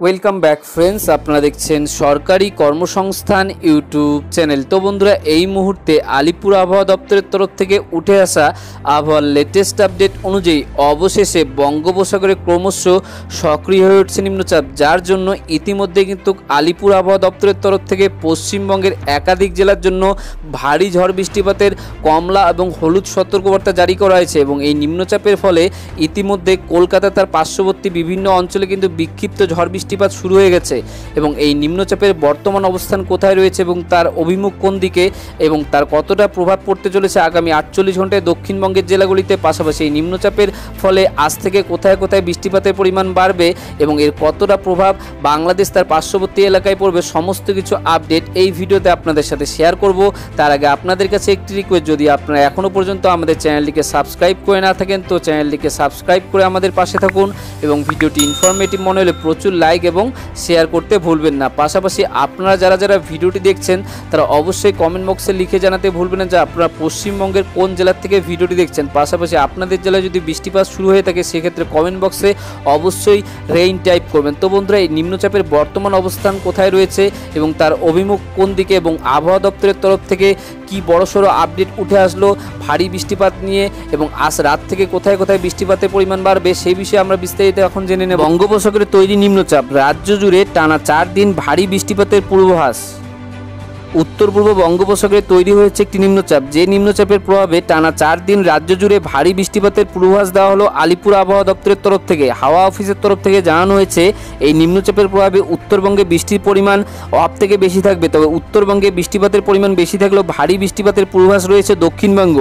Welcome back friends, आपनारा देखें सरकारी कर्मसंस्थान यूट्यूब चैनल। तो बंधुरा यह मुहूर्ते आलिपुर आबहावा दफ्तर तरफ थेके उठे आसा आबहावार लेटेस्ट अपडेट अनुयायी अवशेषे बंगोपसागरे क्रमश सक्रिय हये उठछे निम्नचाप, जार जन्य इतिमध्ये किन्तु आलिपुर आबहावा दफ्तर तरफ थेके पश्चिमबंगेर एकाधिक जेलार जन्य भारी झड़ बृष्टिपातेर कमला एबं हलुद सतर्कबार्ता जारी करा हयेछे एबं एई निम्नचापेर फले इतिमध्ये कलकाता तार पार्श्ववर्ती विभिन्न अंचले किन्तु बिक्षिप्त झड़ बृष्टि বৃষ্টিপাত শুরু হয়ে গেছে এবং এই নিম্নচাপের বর্তমান অবস্থান কোথায় রয়েছে এবং তার অভিমুখ কোন দিকে এবং তার কতটা প্রভাব পড়তে চলেছে আগামী ৪৮ ঘন্টায় দক্ষিণবঙ্গের জেলাগুলিতে, পাশাপাশি এই নিম্নচাপের ফলে আজ থেকে কোথায় কোথায় বৃষ্টিপাতের পরিমাণ বাড়বে এবং এর কতটা প্রভাব বাংলাদেশ তার পার্শ্ববর্তী এলাকায় পড়বে, সমস্ত কিছু আপডেট এই ভিডিওতে আপনাদের সাথে শেয়ার করব। তার আগে আপনাদের কাছে একটি রিকোয়েস্ট, যদি আপনারা এখনও পর্যন্ত আমাদের চ্যানেলটিকে সাবস্ক্রাইব করে না থাকেন তো চ্যানেলটিকে সাবস্ক্রাইব করে আমাদের পাশে থাকুন এবং ভিডিওটি ইনফরমেটিভ মনে হলে প্রচুর লাইক এবং শেয়ার করতে ভুলবেন না। পাশাপাশি আপনারা যারা যারা ভিডিওটি দেখছেন তারা অবশ্যই কমেন্ট বক্সে লিখে জানাতে ভুলবেন না যে আপনারা পশ্চিমবঙ্গের কোন জেলা থেকে ভিডিওটি দেখছেন। পাশাপাশি আপনাদের জেলায় যদি বৃষ্টিপাত শুরু হয়ে থাকে সেক্ষেত্রে কমেন্ট বক্সে অবশ্যই রেইন টাইপ করবেন। তো বন্ধুরা, এই নিম্নচাপের বর্তমান অবস্থান কোথায় রয়েছে এবং তার অভিমুখ কোন দিকে এবং আবহাওয়া দপ্তরের তরফ থেকে কি বড়সড় আপডেট উঠে আসলো ভারী বৃষ্টিপাত নিয়ে এবং আজ রাত থেকে কোথায় কোথায় বৃষ্টিপাতের পরিমাণ বাড়বে সেই বিষয়ে আমরা বিস্তারিত এখন জেনে নেব। বঙ্গোপসাগরে তৈরি নিম্নচাপ, राज्य जुड़े टाना 4 दिन भारी বৃষ্টিপাতের পূর্বাভাস। उत्तर पूर्व बंगोपसागरे तैरी हो एक निम्नचाप, जे निम्नचापर प्रभाव टाना 4 दिन राज्य जुड़े भारी बृष्टिपातेर पूर्वाभास देवा हलो आलिपुर आबहावा दफ्तर तरफ थेके। हावा अफिसर तरफ थेके जानानो होयेछे एई निम्नचापेर प्रभावे उत्तरबंगे बृष्टिर परिमाण अब थेके बेशी थाकबे, तबे उत्तरबंगे बृष्टिपातेर परिमाण बेशी थाकलेओ भारी बृष्टिपातेर पूर्वाभास रयेछे दक्षिणबंग।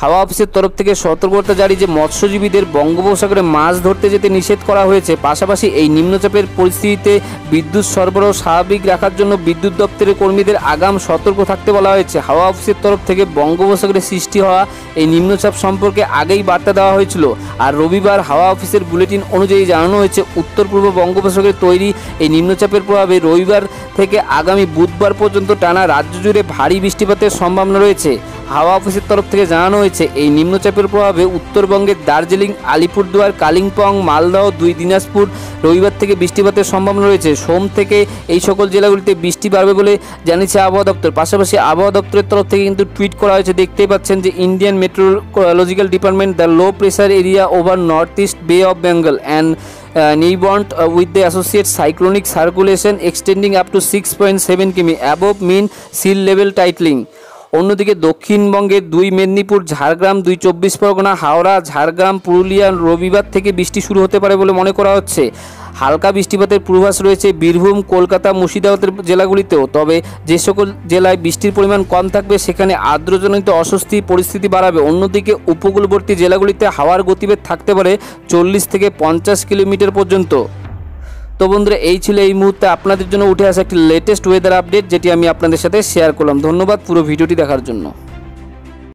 হাওয়া অফিসের তরফ থেকে সতর্কতা জারি, যে মৎস্যজীবীদের বঙ্গোপসাগরে মাছ ধরতে যেতে নিষেধ করা হয়েছে। পাশাপাশি এই নিম্নচাপের পরিস্থিতিতে বিদ্যুৎ সরবরাহ স্বাভাবিক রাখার জন্য বিদ্যুৎ দপ্তরের কর্মীদের আগাম সতর্ক থাকতে বলা হয়েছে। হাওয়া অফিসের তরফ থেকে বঙ্গোপসাগরে সৃষ্টি হওয়া এই নিম্নচাপ সম্পর্কে আগেই বার্তা দেওয়া হয়েছিল আর রবিবার হাওয়া অফিসের বুলেটিন অনুযায়ী জানানো হয়েছে উত্তর পূর্ব বঙ্গোপসাগরে তৈরি এই নিম্নচাপের প্রভাবে রবিবার থেকে আগামী বুধবার পর্যন্ত টানা রাজ্য জুড়ে ভারী বৃষ্টিপাতের সম্ভাবনা রয়েছে। হাওয়া অফিসের তরফ থেকে জানানো হয়েছে এই নিম্নচাপের প্রভাবে উত্তরবঙ্গের দার্জিলিং, আলিপুরদুয়ার, কালিম্পং, মালদহ, দুই দিনাজপুর রবিবার থেকে বৃষ্টিপাতের সম্ভাবনা রয়েছে। সোম থেকে এই সকল জেলাগুলিতে বৃষ্টি বাড়বে বলে জানিয়েছে আবহাওয়া দপ্তর। পাশাপাশি আবহাওয়া দপ্তরের তরফ থেকে কিন্তু টুইট করা হয়েছে, দেখতেই পাচ্ছেন যে Indian metrological department, the low pressure area over north east bay of Bengal and neighbored with the associate cyclonic circulation extending up to 6.7 km above mean sea level tightening। অন্যদিকে দক্ষিণবঙ্গের 2 মেদিনীপুর, ঝাড়গ্রাম, 2 চব্বিশ পরগনা, হাওড়া, ঝাড়গ্রাম, পুরুলিয়া রবিবার থেকে বৃষ্টি শুরু হতে পারে বলে মনে করা হচ্ছে। হালকা বৃষ্টিপাতের পূর্বাভাস রয়েছে বীরভূম, কলকাতা, মুর্শিদাবাদের জেলাগুলিতেও, তবে যে সকল জেলায় বৃষ্টির পরিমাণ কম থাকবে সেখানে আর্দ্রজনিত অস্বস্তি পরিস্থিতি বাড়াবে। অন্যদিকে উপকূলবর্তী জেলাগুলিতে হাওয়ার গতিবেগ থাকতে পারে 40 থেকে 50 কিলোমিটার পর্যন্ত। তো বন্ধুরা, এই ছিল এই মুহূর্তে আপনাদের জন্য উঠে আসা একটি লেটেস্ট ওয়েদার আপডেট যেটি আমি আপনাদের সাথে শেয়ার করলাম। ধন্যবাদ পুরো ভিডিওটি দেখার জন্য।